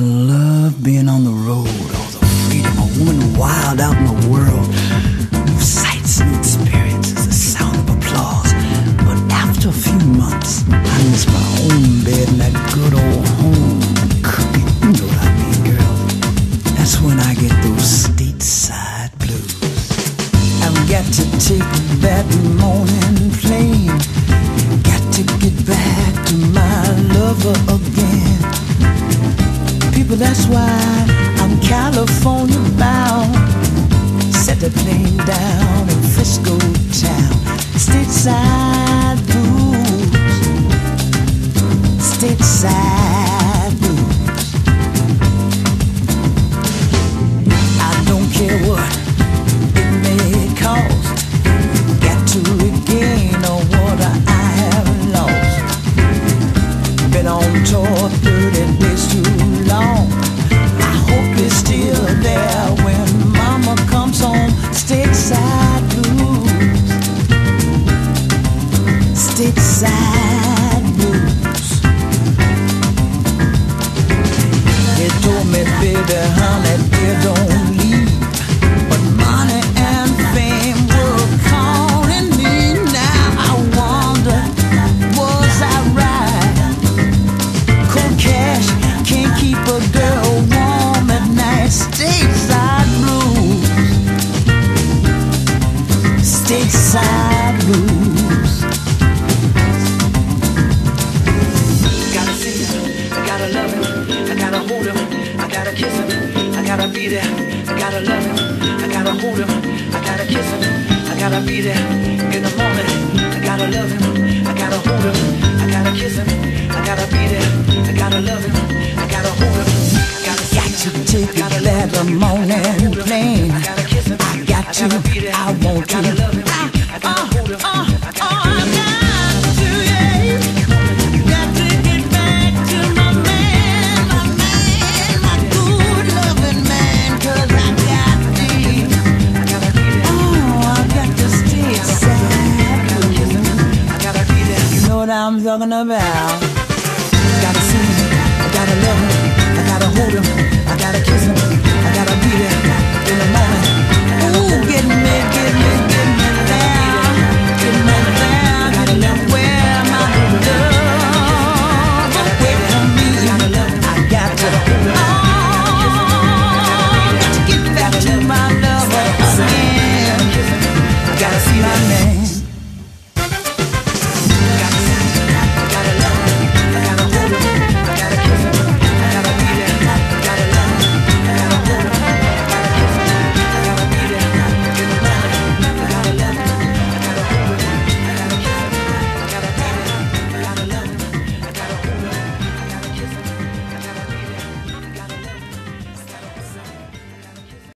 love being on the road, all the freedom, a woman wild out in the world, of sights and experiences, the sound of applause. But after a few months, I miss my own bed and that good old home cooking. You know what I mean, girl? That's when I get those state side blues. I've got to take that morning plane, got to get back to my lover again. People, that's why I'm California bound. Set the plane down in Frisco town. State side blues. State side blues. I don't care what it may cost, got to regain all what I have lost. Been on tour 30 days too long. I hope it's still there when mama comes home. State side blues. State side blues. They told me, baby, honey, dear, don't leave. But money and fame were calling me now. I wonder, was I right? Cold cash can't keep a girl warm at night. State side blues. State side blues. Gotta see him, I gotta love him, I gotta hold him, I gotta kiss him, I gotta be there, I gotta love him, I gotta hold him, I gotta kiss him, I gotta be there in the morning, I gotta love him, I gotta hold him, I gotta kiss him, I gotta be there, I gotta love him. Got to take that morning plane. I got to, I want to. Got to get back to my good loving man, 'cause I got thee. Oh, I got to stay sad. You know what I'm talking about? Gotta see him, I gotta love him, I gotta hold him.